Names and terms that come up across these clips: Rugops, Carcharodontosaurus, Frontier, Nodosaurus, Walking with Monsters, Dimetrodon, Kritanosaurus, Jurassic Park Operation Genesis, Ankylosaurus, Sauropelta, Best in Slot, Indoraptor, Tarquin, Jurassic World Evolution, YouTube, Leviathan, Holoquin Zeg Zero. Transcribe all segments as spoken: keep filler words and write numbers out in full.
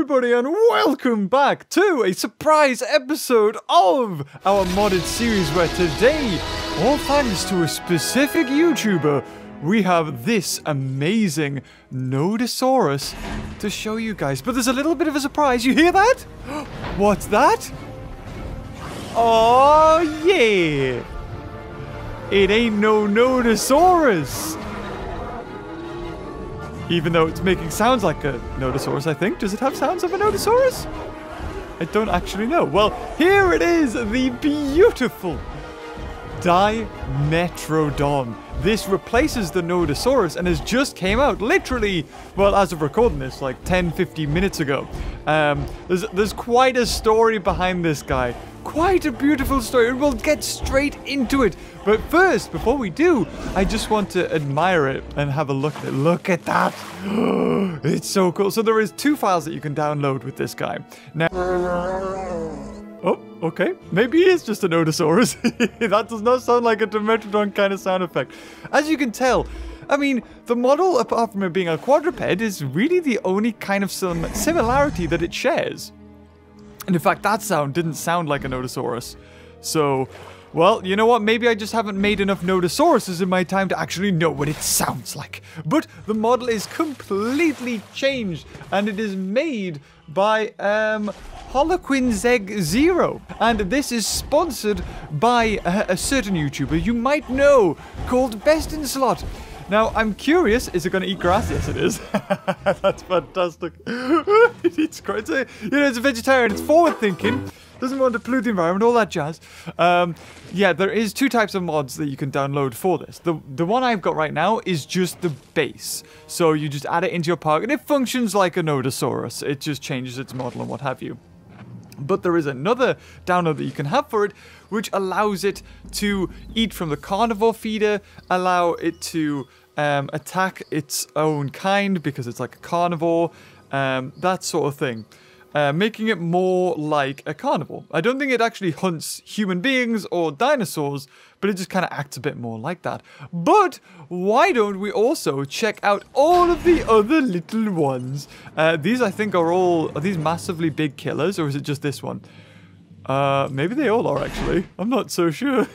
everybody and welcome back to a surprise episode of our modded series where today, all thanks to a specific YouTuber, we have this amazing Nodosaurus to show you guys. But there's a little bit of a surprise, you hear that? What's that? Oh yeah! It ain't no Nodosaurus! Even though it's making sounds like a Nodosaurus, I think. Does it have sounds of a Nodosaurus? I don't actually know. Well, here it is, the beautiful Dimetrodon. This replaces the Nodosaurus and has just came out literally, well, as of recording this, like ten, fifteen minutes ago. Um, there's, there's quite a story behind this guy. Quite a beautiful story. We'll get straight into it. But first, before we do, I just want to admire it and have a look at it. Look at that. It's so cool. So there is two files that you can download with this guy. Now... Oh, okay. Maybe he is just a Nodosaurus. That does not sound like a Dimetrodon kind of sound effect. As you can tell, I mean, the model, apart from it being a quadruped, is really the only kind of sim similarity that it shares. And in fact, that sound didn't sound like a Nodosaurus. So, well, you know what? Maybe I just haven't made enough Nodosauruses in my time to actually know what it sounds like. But the model is completely changed, and it is made by um, Holoquin Zeg Zero. And this is sponsored by a, a certain YouTuber you might know called Best in Slot. Now, I'm curious, is it going to eat grass? Yes, it is. That's fantastic. It eats grass. You know, it's a vegetarian. It's forward-thinking. Doesn't want to pollute the environment, all that jazz. Um, yeah, there is two types of mods that you can download for this. The, the one I've got right now is just the base. So you just add it into your park, and it functions like a Nodosaurus. It just changes its model and what have you. But there is another download that you can have for it, which allows it to eat from the carnivore feeder, allow it to um, attack its own kind because it's like a carnivore, um, that sort of thing. Uh, making it more like a carnivore. I don't think it actually hunts human beings or dinosaurs, but it just kind of acts a bit more like that. But why don't we also check out all of the other little ones? Uh, these, I think, are all... Are these massively big killers, or is it just this one? Uh, maybe they all are, actually. I'm not so sure.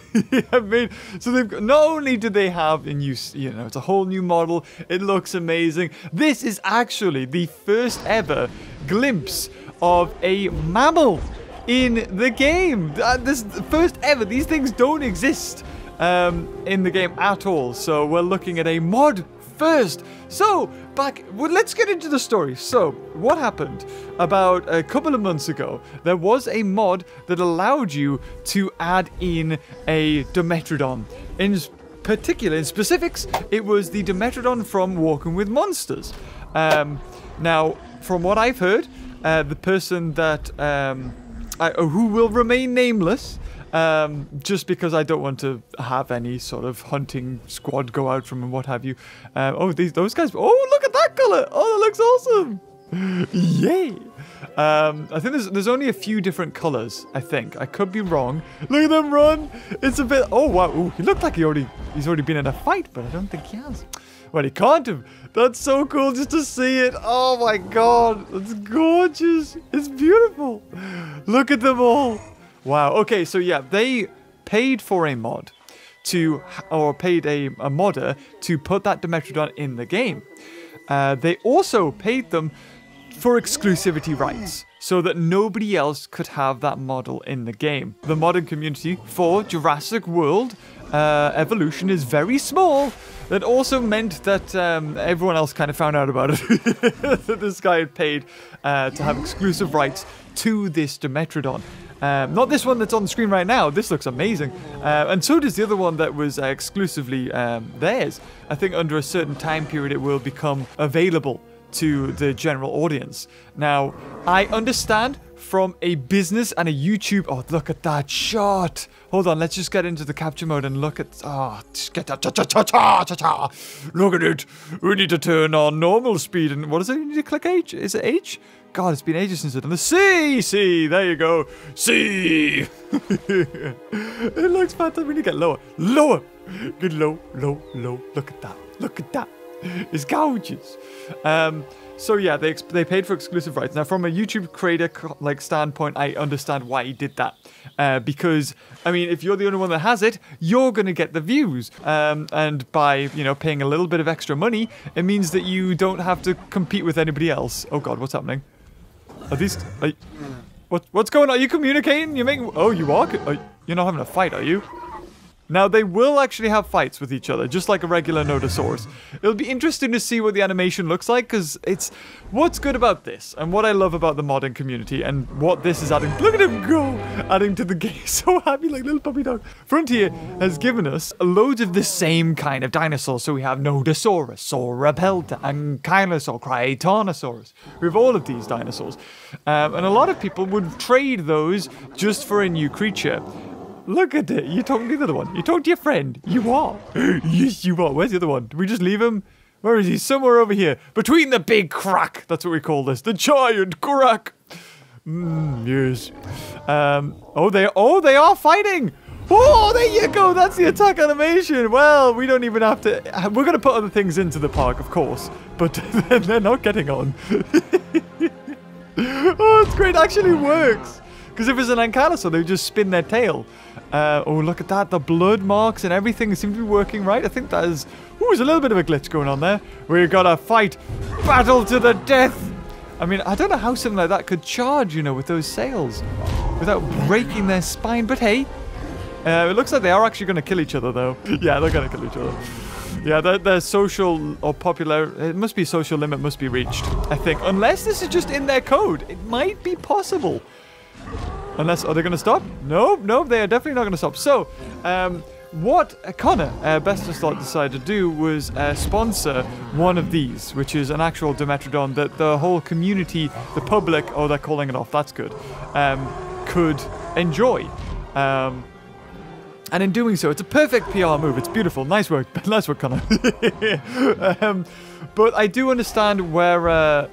I mean, so they've got, not only do they have, and you, you know, it's a whole new model. It looks amazing. This is actually the first ever glimpse of a mammal in the game. Uh, this first ever. These things don't exist um, in the game at all. So we're looking at a mod first. So back, well, let's get into the story. So what happened about a couple of months ago? There was a mod that allowed you to add in a Dimetrodon. In particular, in specifics, it was the Dimetrodon from Walking with Monsters. Um, now, from what I've heard, Uh, the person that, um, I, who will remain nameless, um, just because I don't want to have any sort of hunting squad go out from and what have you. Um, oh, these, those guys. Oh, look at that color. Oh, that looks awesome. Yay. Um, I think there's, there's only a few different colors, I think. I could be wrong. Look at them run. It's a bit, oh, wow. Ooh, he looked like he already, he's already been in a fight, but I don't think he has. Well, he can't have. That's so cool just to see it. Oh my god. It's gorgeous. It's beautiful. Look at them all. Wow. Okay, so yeah, they paid for a mod to, or paid a, a modder to put that Dimetrodon in the game. Uh, they also paid them for exclusivity rights, so that nobody else could have that model in the game. The modding community for Jurassic World uh, Evolution is very small. That also meant that um, everyone else kind of found out about it. That this guy had paid uh, to have exclusive rights to this Dimetrodon. Um, not this one that's on the screen right now. This looks amazing. Uh, and so does the other one that was uh, exclusively um, theirs. I think under a certain time period it will become available to the general audience. Now, I understand from a business and a YouTube... Oh, look at that shot. Hold on, let's just get into the capture mode and look at... Oh, just get that... Cha, cha, cha, cha, cha, cha. Look at it. We need to turn on normal speed. And what is it? You need to click H. Is it H? God, it's been ages since I've done the C. C. There you go. C. It looks fantastic. We need to get lower. Lower. Get low, low, low. Look at that. Look at that. It's gorgeous. Um, So yeah, they, they paid for exclusive rights. Now, from a YouTube creator like standpoint, I understand why he did that. Uh, because, I mean, if you're the only one that has it, you're going to get the views. Um, and by, you know, paying a little bit of extra money, it means that you don't have to compete with anybody else. Oh god, what's happening? Are these... Are you, what, what's going on? Are you communicating? You're making... Oh, you are? are? You're not having a fight, are you? Now, they will actually have fights with each other, just like a regular Nodosaurus. It'll be interesting to see what the animation looks like, because it's... What's good about this, and what I love about the modding community, and what this is adding... Look at him go! Adding to the game. So happy, like little puppy dog. Frontier has given us loads of the same kind of dinosaurs. So we have Nodosaurus, Sauropelta, Ankylosaurus, Kritanosaurus. We have all of these dinosaurs. Um, and a lot of people would trade those just for a new creature. Look at it. You're talking to the other one. You're talking to your friend. You are. Yes, you are. Where's the other one? Did we just leave him? Where is he? Somewhere over here. Between the big crack. That's what we call this. The giant crack. Mm, yes. Um, oh, they, oh, they are fighting. Oh, there you go. That's the attack animation. Well, we don't even have to. We're going to put other things into the park, of course. But they're not getting on. Oh, it's great. It actually works. Because if it's an Ankylosaur, they would just spin their tail. Uh, oh, look at that. The blood marks and everything seem to be working right. I think that is... Ooh, there's a little bit of a glitch going on there. We've got a fight. Battle to the death. I mean, I don't know how something like that could charge, you know, with those sails. Without breaking their spine. But hey, uh, it looks like they are actually going to kill each other, though. Yeah, they're going to kill each other. Yeah, their, their social or popular... It must be social limit must be reached, I think. Unless this is just in their code. It might be possible. Unless, are they going to stop? No, no, they are definitely not going to stop. So, um, what Connor, uh, Best in Slot, decided to do was uh, sponsor one of these, which is an actual Dimetrodon that the whole community, the public, oh, they're calling it off, that's good, um, could enjoy. Um, and in doing so, it's a perfect P R move. It's beautiful. Nice work. Nice work, Connor. um, but I do understand where... Uh,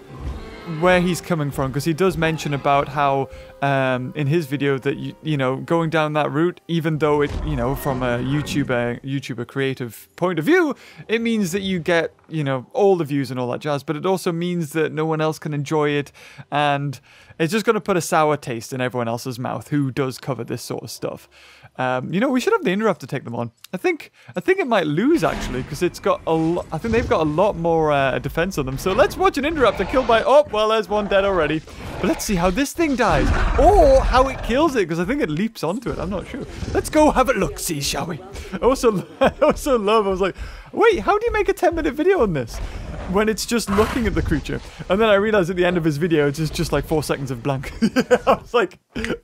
where he's coming from, because he does mention about how um in his video that you, you know going down that route, even though it you know from a YouTuber YouTuber creative point of view, it means that you get you know all the views and all that jazz, but it also means that no one else can enjoy it, and it's just going to put a sour taste in everyone else's mouth who does cover this sort of stuff. Um, you know, we should have the Indoraptor take them on. I think I think it might lose, actually, because it's got a lot... I think they've got a lot more uh, defense on them. So let's watch an Indoraptor killed by... Oh, well, there's one dead already. But let's see how this thing dies. Or how it kills it, because I think it leaps onto it. I'm not sure. Let's go have a look-see, shall we? I also, I also love... I was like, wait, how do you make a ten-minute video on this? When it's just looking at the creature. And then I realized at the end of his video, it's just, just like four seconds of blank. I was like,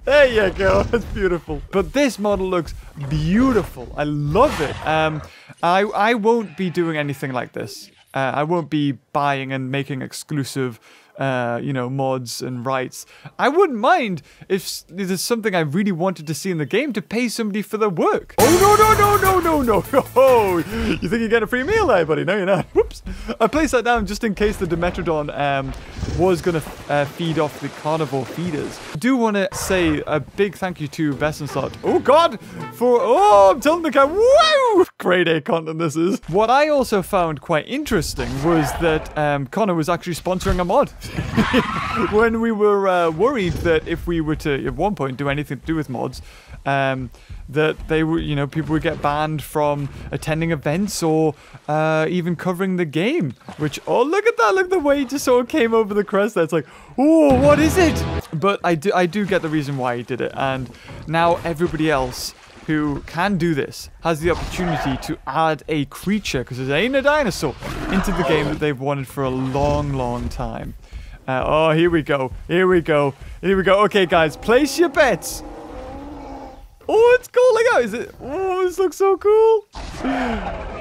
there you go. That's beautiful. But this model looks beautiful. I love it. Um, I, I won't be doing anything like this. Uh, I won't be buying and making exclusive, uh, you know, mods and rights. I wouldn't mind if there's something I really wanted to see in the game to pay somebody for their work. Oh, no, no, no, no, no, no. Oh, you think you get a free meal there, buddy? No, you're not. Whoops. I placed that down just in case the Dimetrodon um, was going to uh, feed off the carnivore feeders. I do want to say a big thank you to Best in Slot. Oh, God. For, oh, I'm telling the guy, whoa. Grade A content this is. What I also found quite interesting was that um, Connor was actually sponsoring a mod. When we were uh, worried that if we were to, at one point, do anything to do with mods, um, that they were, you know, people would get banned from attending events or uh, even covering the game. Which, oh, look at that! Look at the way he just sort of came over the crest there. It's like, oh, what is it? But I do, I do get the reason why he did it, and now everybody else who can do this has the opportunity to add a creature, because it ain't a dinosaur, into the game that they've wanted for a long, long time. Uh, oh, here we go. Here we go. Here we go. Okay, guys, place your bets. Oh, it's calling out. Is it? Oh, this looks so cool.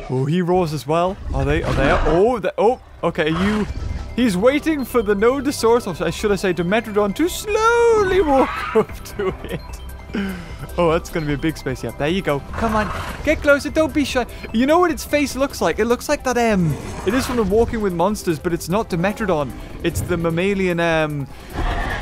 Oh, he roars as well. Are they? Are they? Oh, they, oh. Okay, you. He's waiting for the Nodosaurus, or should I say Dimetrodon, to slowly walk up to it. Oh, that's going to be a big space. Yeah, there you go. Come on. Get closer. Don't be shy. You know what its face looks like? It looks like that, um... It is from the Walking with Monsters, but it's not Dimetrodon. It's the mammalian, um...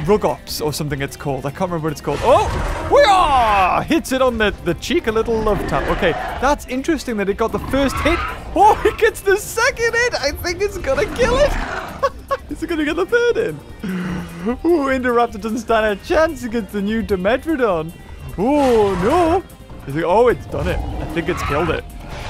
Rugops, or something it's called. I can't remember what it's called. Oh! We-ah! Hits it on the, the cheek. A little love tap. Okay, that's interesting that it got the first hit. Oh, it gets the second hit! I think it's going to kill it! Is it going to get the third in? Ooh, Indoraptor doesn't stand a chance against the new Dimetrodon. Oh, no. Is it, oh, it's done it. I think it's killed it.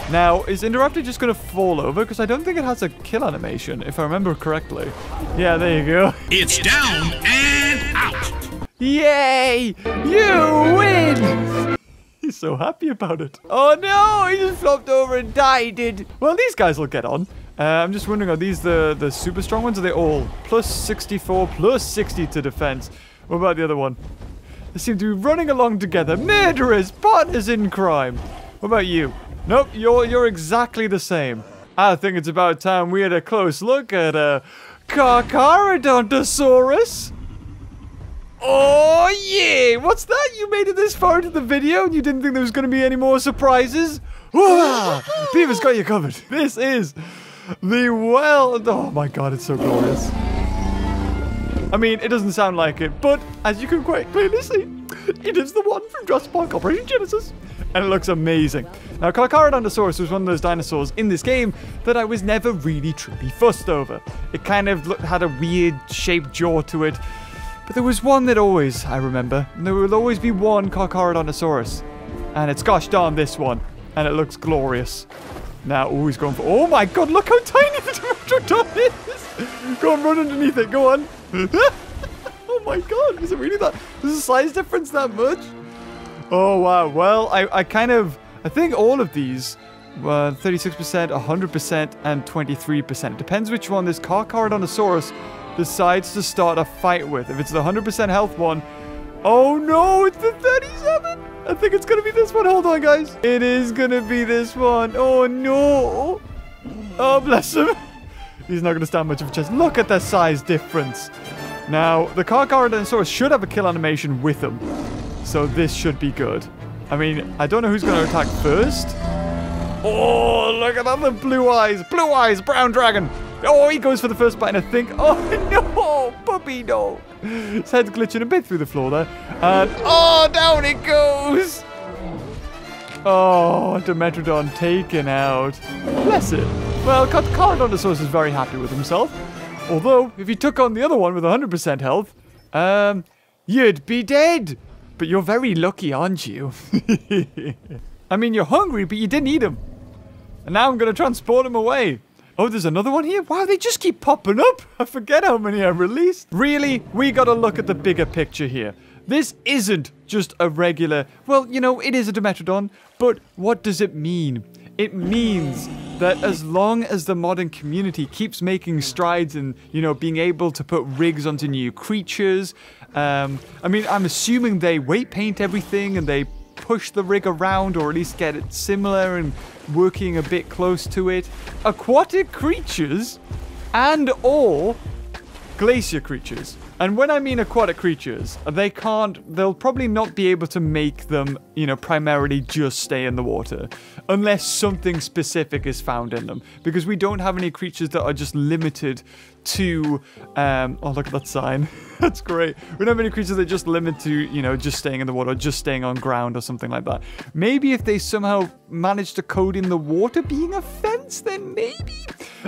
Now, is Indoraptor just going to fall over? Because I don't think it has a kill animation, if I remember correctly. Yeah, there you go. It's down and out. Yay! You win! He's so happy about it. Oh, no! He just flopped over and died. Well, these guys will get on. Uh, I'm just wondering, are these the, the super strong ones? Are they all plus sixty-four, plus sixty to defense? What about the other one? They seem to be running along together. Murderers! Partners in crime! What about you? Nope, you're, you're exactly the same. I think it's about time we had a close look at uh, Carcharodontosaurus. Oh, yeah! What's that? You made it this far into the video and you didn't think there was going to be any more surprises? Beaver's got you covered. This is... The well... Oh my god, it's so glorious. I mean, it doesn't sound like it, but as you can quite clearly see, it is the one from Jurassic Park Operation Genesis. And it looks amazing. Now, Carcharodontosaurus was one of those dinosaurs in this game that I was never really truly fussed over. It kind of looked, had a weird shaped jaw to it. But there was one that always, I remember, and there will always be one Carcharodontosaurus. And it's gosh darn this one. And it looks glorious. Now, oh, he's going for... Oh, my God, look how tiny the Dimetrodon is. Go on, run underneath it. Go on. Oh, my God. Is it really that... There's a size difference that much? Oh, wow. Well, I, I kind of... I think all of these were thirty-six percent, one hundred percent, and twenty-three percent. It depends which one this Carcharodontosaurus decides to start a fight with. If it's the one hundred percent health one... Oh, no, it's the thirty-seven. I think it's going to be this one. Hold on, guys. It is going to be this one. Oh, no. Oh, bless him. He's not going to stand much of a chance. Look at the size difference. Now, the Carcharodontosaurus should have a kill animation with him. So this should be good. I mean, I don't know who's going to attack first. Oh, look at that. The blue eyes. Blue eyes. Brown dragon. Oh, he goes for the first bite, and I think... Oh, no. Puppy, no. His head's glitching a bit through the floor there. And, oh, down it goes. Oh, Dimetrodon taken out. Bless it. Well, Carcharodontosaurus is very happy with himself. Although, if he took on the other one with one hundred percent health, um, you'd be dead. But you're very lucky, aren't you? I mean, you're hungry, but you didn't eat him. And now I'm going to transport him away. Oh, there's another one here? Wow, they just keep popping up. I forget how many I released. Really, we gotta look at the bigger picture here. This isn't just a regular... Well, you know, it is a Dimetrodon, but what does it mean? It means that as long as the modern community keeps making strides in, you know, being able to put rigs onto new creatures... Um, I mean, I'm assuming they weight paint everything and they push the rig around, or at least get it similar and working a bit close to it. Aquatic creatures and or glacier creatures. And when I mean aquatic creatures, they can't, they'll probably not be able to make them, you know, primarily just stay in the water. Unless something specific is found in them. Because we don't have any creatures that are just limited to, um, oh, look at that sign. That's great. We don't have any creatures that are just limited to, you know, just staying in the water, or just staying on ground or something like that. Maybe if they somehow managed to code in the water being a fence, then maybe.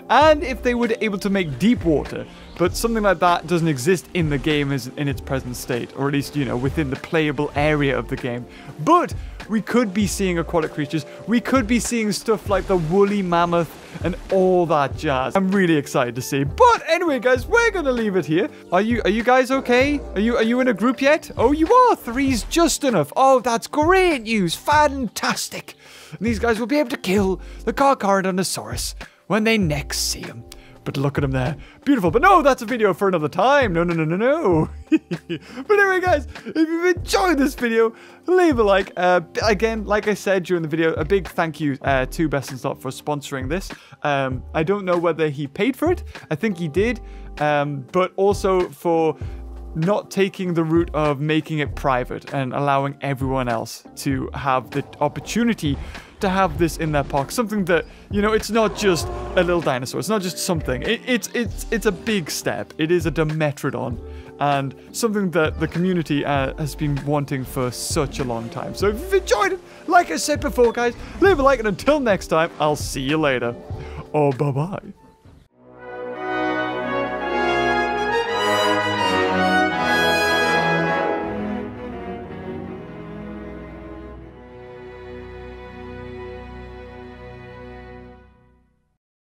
And if they were able to make deep water. But something like that doesn't exist in the game as in its present state, or at least, you know, within the playable area of the game. But we could be seeing aquatic creatures. We could be seeing stuff like the woolly mammoth and all that jazz. I'm really excited to see. But anyway, guys, we're gonna leave it here. Are you are you guys okay? Are you are you in a group yet? Oh, you are. Three's just enough. Oh, that's great news. Fantastic. And these guys will be able to kill the Carcharodontosaurus when they next see him. But look at him there. Beautiful. But no, that's a video for another time. No, no, no, no, no. But anyway, guys, if you've enjoyed this video, leave a like. Uh, again, like I said during the video, a big thank you uh, to Best in Slot for sponsoring this. Um, I don't know whether he paid for it. I think he did. Um, but also for not taking the route of making it private and allowing everyone else to have the opportunity to have this in their park. Something that, you know, it's not just a little dinosaur. It's not just something. It, it's it's it's a big step. It is a Dimetrodon, and something that the community uh, has been wanting for such a long time. So if you've enjoyed it, like I said before, guys, leave a like, and until next time, I'll see you later. Or bye-bye.